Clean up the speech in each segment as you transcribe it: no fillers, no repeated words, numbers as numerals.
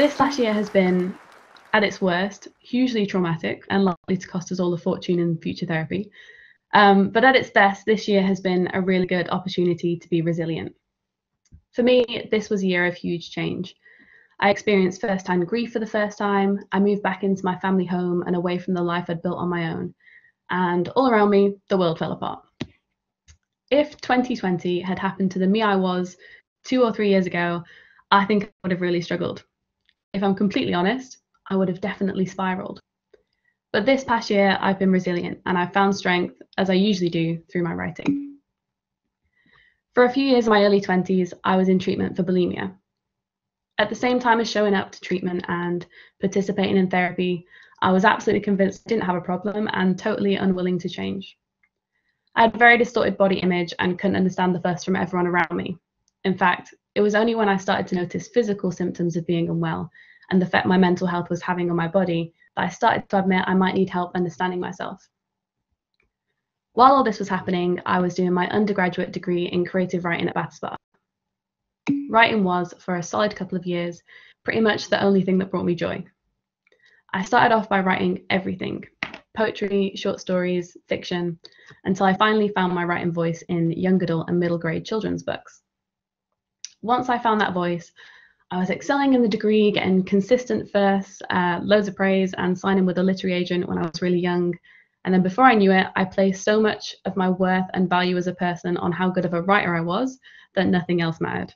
This last year has been, at its worst, hugely traumatic and likely to cost us all a fortune in future therapy. But at its best, this year has been a really good opportunity to be resilient. For me, this was a year of huge change. I experienced first-hand grief for the first time. I moved back into my family home and away from the life I'd built on my own. And all around me, the world fell apart. If 2020 had happened to the me I was 2 or 3 years ago, I think I would have really struggled. If I'm completely honest, I would have definitely spiraled. But this past year, I've been resilient and I've found strength, as I usually do, through my writing. For a few years in my early 20s, I was in treatment for bulimia. At the same time as showing up to treatment and participating in therapy, I was absolutely convinced I didn't have a problem and totally unwilling to change. I had a very distorted body image and couldn't understand the fuss from everyone around me. In fact, it was only when I started to notice physical symptoms of being unwell and the effect my mental health was having on my body that I started to admit I might need help understanding myself. While all this was happening, I was doing my undergraduate degree in creative writing at Bath Spa. Writing was, for a solid couple of years, pretty much the only thing that brought me joy. I started off by writing everything: poetry, short stories, fiction, until I finally found my writing voice in young adult and middle grade children's books. Once I found that voice, I was excelling in the degree, getting consistent firsts, loads of praise, and signing with a literary agent when I was really young. And then before I knew it, I placed so much of my worth and value as a person on how good of a writer I was that nothing else mattered.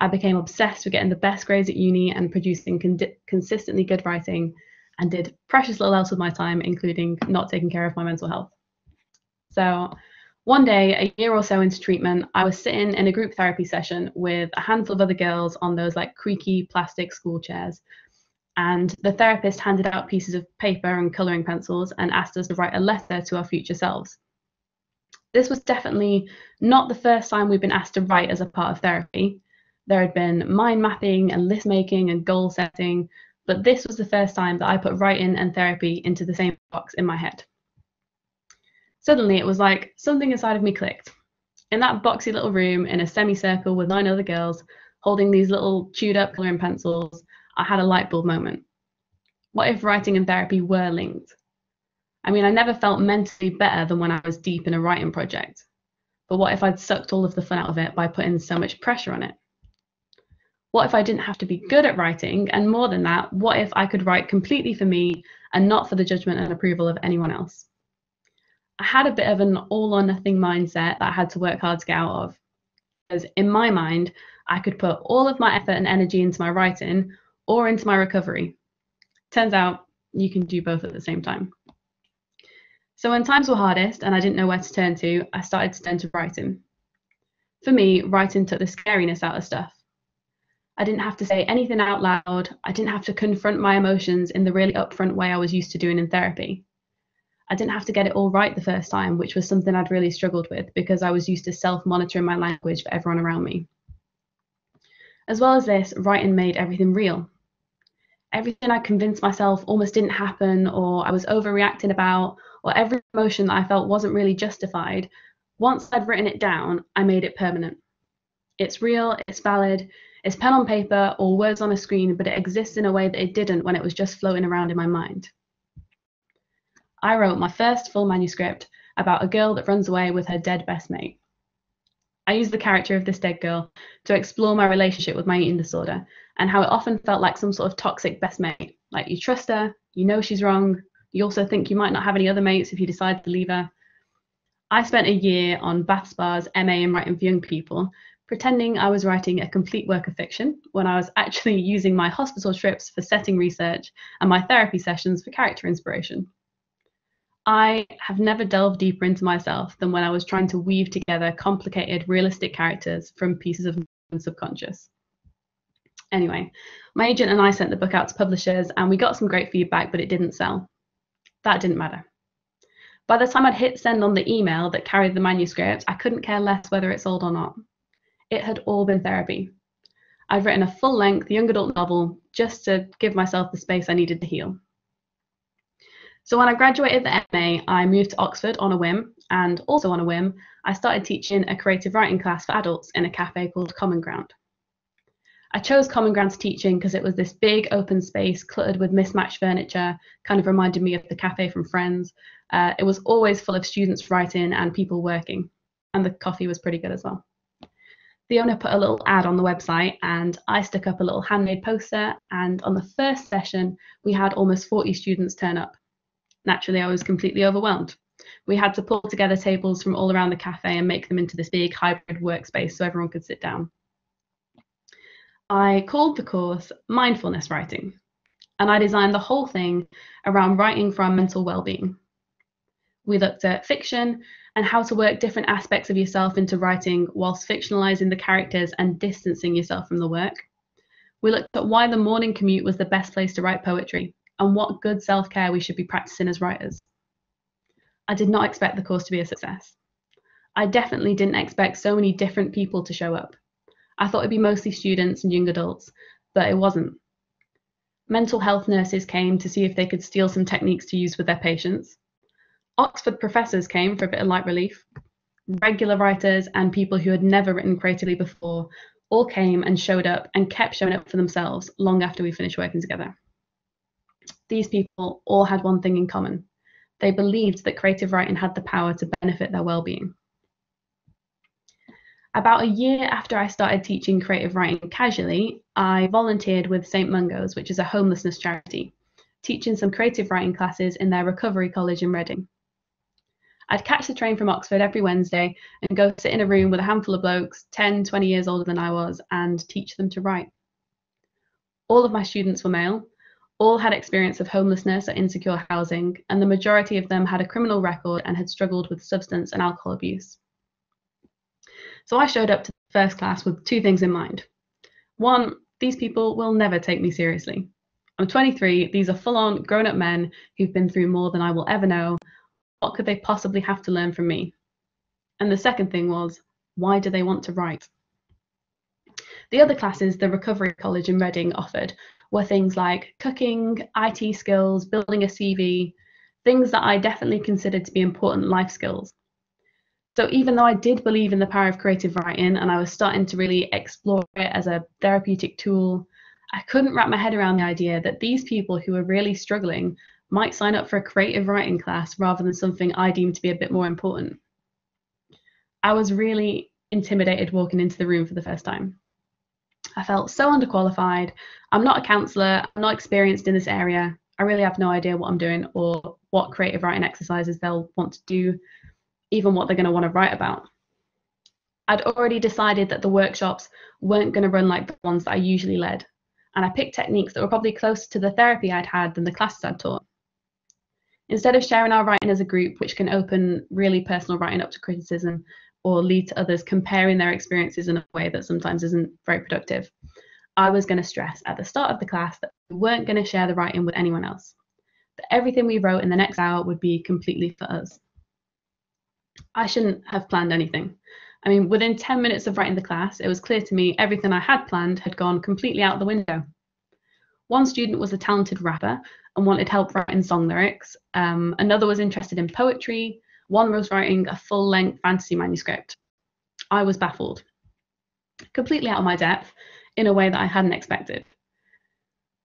I became obsessed with getting the best grades at uni and producing consistently good writing, and did precious little else with my time, including not taking care of my mental health. So one day, a year or so into treatment, I was sitting in a group therapy session with a handful of other girls on those like creaky plastic school chairs. And the therapist handed out pieces of paper and colouring pencils and asked us to write a letter to our future selves. This was definitely not the first time we'd been asked to write as a part of therapy. There had been mind mapping and list making and goal setting, but this was the first time that I put writing and therapy into the same box in my head. Suddenly it was like something inside of me clicked. In that boxy little room in a semicircle with 9 other girls holding these little chewed up colouring pencils, I had a light bulb moment. What if writing and therapy were linked? I mean, I never felt mentally better than when I was deep in a writing project, but what if I'd sucked all of the fun out of it by putting so much pressure on it? What if I didn't have to be good at writing? And more than that, what if I could write completely for me and not for the judgment and approval of anyone else? I had a bit of an all or nothing mindset that I had to work hard to get out of. Because in my mind, I could put all of my effort and energy into my writing or into my recovery. Turns out you can do both at the same time. So when times were hardest and I didn't know where to turn to, I started to turn to writing. For me, writing took the scariness out of stuff. I didn't have to say anything out loud. I didn't have to confront my emotions in the really upfront way I was used to doing in therapy. I didn't have to get it all right the first time, which was something I'd really struggled with because I was used to self-monitoring my language for everyone around me. As well as this, writing made everything real. Everything I convinced myself almost didn't happen, or I was overreacting about, or every emotion that I felt wasn't really justified, once I'd written it down, I made it permanent. It's real, it's valid, it's pen on paper or words on a screen, but it exists in a way that it didn't when it was just floating around in my mind. I wrote my first full manuscript about a girl that runs away with her dead best mate. I used the character of this dead girl to explore my relationship with my eating disorder and how it often felt like some sort of toxic best mate. Like, you trust her, you know she's wrong, you also think you might not have any other mates if you decide to leave her. I spent a year on Bath Spa's MA in Writing for Young People, pretending I was writing a complete work of fiction when I was actually using my hospital trips for setting research and my therapy sessions for character inspiration. I have never delved deeper into myself than when I was trying to weave together complicated, realistic characters from pieces of my subconscious. Anyway, my agent and I sent the book out to publishers and we got some great feedback, but it didn't sell. That didn't matter. By the time I'd hit send on the email that carried the manuscript, I couldn't care less whether it sold or not. It had all been therapy. I'd written a full-length young adult novel just to give myself the space I needed to heal. So when I graduated the MA, I moved to Oxford on a whim, and also on a whim, I started teaching a creative writing class for adults in a cafe called Common Ground. I chose Common Ground's teaching because it was this big open space cluttered with mismatched furniture, kind of reminded me of the cafe from Friends. It was always full of students writing and people working, and the coffee was pretty good as well. The owner put a little ad on the website and I stuck up a little handmade poster, and on the first session we had almost 40 students turn up. Naturally, I was completely overwhelmed. We had to pull together tables from all around the cafe and make them into this big hybrid workspace so everyone could sit down. I called the course Mindfulness Writing, and I designed the whole thing around writing for our mental well-being. We looked at fiction and how to work different aspects of yourself into writing whilst fictionalising the characters and distancing yourself from the work. We looked at why the morning commute was the best place to write poetry and what good self-care we should be practising as writers. I did not expect the course to be a success. I definitely didn't expect so many different people to show up. I thought it'd be mostly students and young adults, but it wasn't. Mental health nurses came to see if they could steal some techniques to use with their patients. Oxford professors came for a bit of light relief. Regular writers and people who had never written creatively before all came and showed up and kept showing up for themselves long after we finished working together. These people all had one thing in common. They believed that creative writing had the power to benefit their well-being. About a year after I started teaching creative writing casually, I volunteered with St Mungo's, which is a homelessness charity, teaching some creative writing classes in their recovery college in Reading. I'd catch the train from Oxford every Wednesday and go sit in a room with a handful of blokes 10, 20 years older than I was and teach them to write. All of my students were male, all had experience of homelessness or insecure housing, and the majority of them had a criminal record and had struggled with substance and alcohol abuse. So I showed up to the first class with two things in mind. One, these people will never take me seriously. I'm 23, these are full-on grown-up men who've been through more than I will ever know. What could they possibly have to learn from me? And the second thing was, why do they want to write? The other classes the Recovery College in Reading offered were things like cooking, IT skills, building a CV, things that I definitely considered to be important life skills. So even though I did believe in the power of creative writing and I was starting to really explore it as a therapeutic tool, I couldn't wrap my head around the idea that these people who were really struggling might sign up for a creative writing class rather than something I deemed to be a bit more important. I was really intimidated walking into the room for the first time. I felt so underqualified. I'm not a counsellor, I'm not experienced in this area. I really have no idea what I'm doing or what creative writing exercises they'll want to do, even what they're going to want to write about. I'd already decided that the workshops weren't going to run like the ones that I usually led, and I picked techniques that were probably closer to the therapy I'd had than the classes I'd taught. Instead of sharing our writing as a group, which can open really personal writing up to criticism or lead to others comparing their experiences in a way that sometimes isn't very productive, I was going to stress at the start of the class that we weren't going to share the writing with anyone else, that everything we wrote in the next hour would be completely for us. I shouldn't have planned anything. I mean, within 10 minutes of writing the class, it was clear to me everything I had planned had gone completely out the window. One student was a talented rapper and wanted help writing song lyrics. Another was interested in poetry. One was writing a full-length fantasy manuscript. I was baffled, completely out of my depth, in a way that I hadn't expected.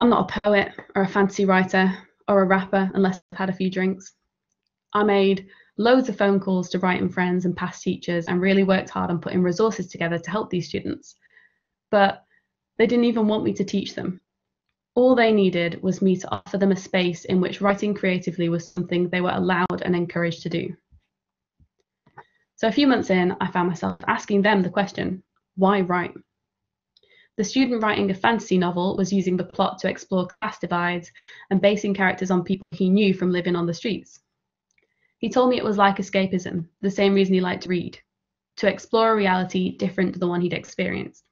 I'm not a poet or a fantasy writer or a rapper unless I've had a few drinks. I made loads of phone calls to writing friends and past teachers and really worked hard on putting resources together to help these students. But they didn't even want me to teach them. All they needed was me to offer them a space in which writing creatively was something they were allowed and encouraged to do. So a few months in, I found myself asking them the question, why write? The student writing a fantasy novel was using the plot to explore class divides and basing characters on people he knew from living on the streets. He told me it was like escapism, the same reason he liked to read, to explore a reality different to the one he'd experienced.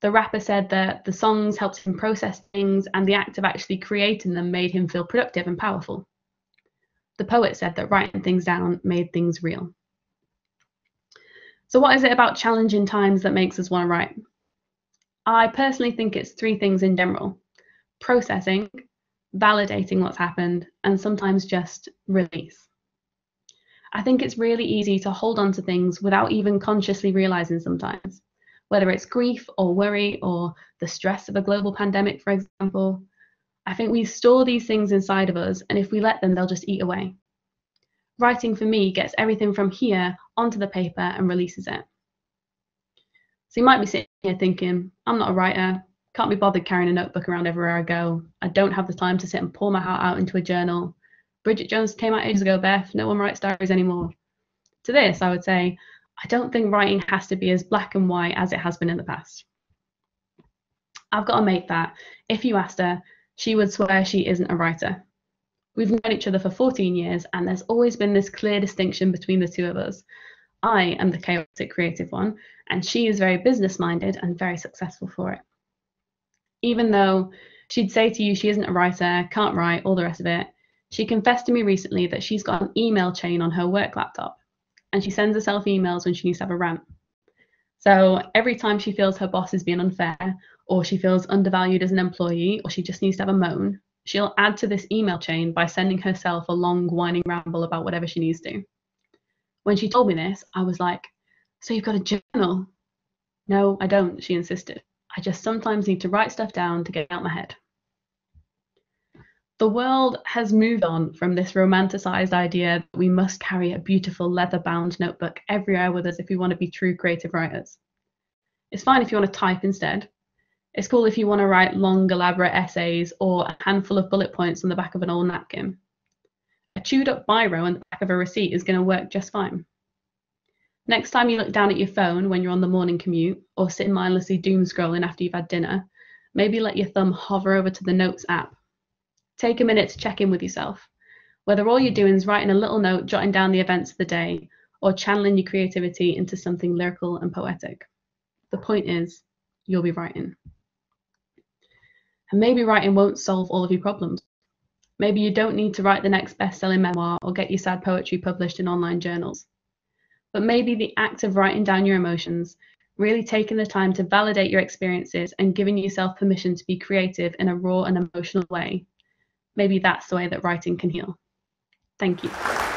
The rapper said that the songs helped him process things and the act of actually creating them made him feel productive and powerful. The poet said that writing things down made things real. So what is it about challenging times that makes us want to write? I personally think it's three things in general: processing, validating what's happened, and sometimes just release. I think it's really easy to hold on to things without even consciously realizing sometimes. whether it's grief or worry or the stress of a global pandemic, for example. I think we store these things inside of us, and if we let them, they'll just eat away. Writing for me gets everything from here onto the paper and releases it. So you might be sitting here thinking, I'm not a writer, can't be bothered carrying a notebook around everywhere I go. I don't have the time to sit and pour my heart out into a journal. Bridget Jones came out ages ago, Beth, no one writes diaries anymore. To this, I would say, I don't think writing has to be as black and white as it has been in the past. I've got a mate that, if you asked her, she would swear she isn't a writer. We've known each other for 14 years, and there's always been this clear distinction between the two of us. I am the chaotic creative one, and she is very business-minded and very successful for it. Even though she'd say to you she isn't a writer, can't write, all the rest of it, she confessed to me recently that she's got an email chain on her work laptop, and she sends herself emails when she needs to have a rant. So every time she feels her boss is being unfair, or she feels undervalued as an employee, or she just needs to have a moan, she'll add to this email chain by sending herself a long, whining ramble about whatever she needs to. When she told me this, I was like, so you've got a journal? No, I don't, she insisted. I just sometimes need to write stuff down to get out my head. The world has moved on from this romanticized idea that we must carry a beautiful leather-bound notebook everywhere with us if we want to be true creative writers. It's fine if you want to type instead. It's cool if you want to write long, elaborate essays or a handful of bullet points on the back of an old napkin. A chewed-up biro on the back of a receipt is going to work just fine. Next time you look down at your phone when you're on the morning commute or sitting mindlessly doom-scrolling after you've had dinner, maybe let your thumb hover over to the Notes app. Take a minute to check in with yourself, whether all you're doing is writing a little note, jotting down the events of the day, or channeling your creativity into something lyrical and poetic. The point is, you'll be writing. And maybe writing won't solve all of your problems. Maybe you don't need to write the next best-selling memoir or get your sad poetry published in online journals. But maybe the act of writing down your emotions, really taking the time to validate your experiences and giving yourself permission to be creative in a raw and emotional way, maybe that's the way that writing can heal. Thank you.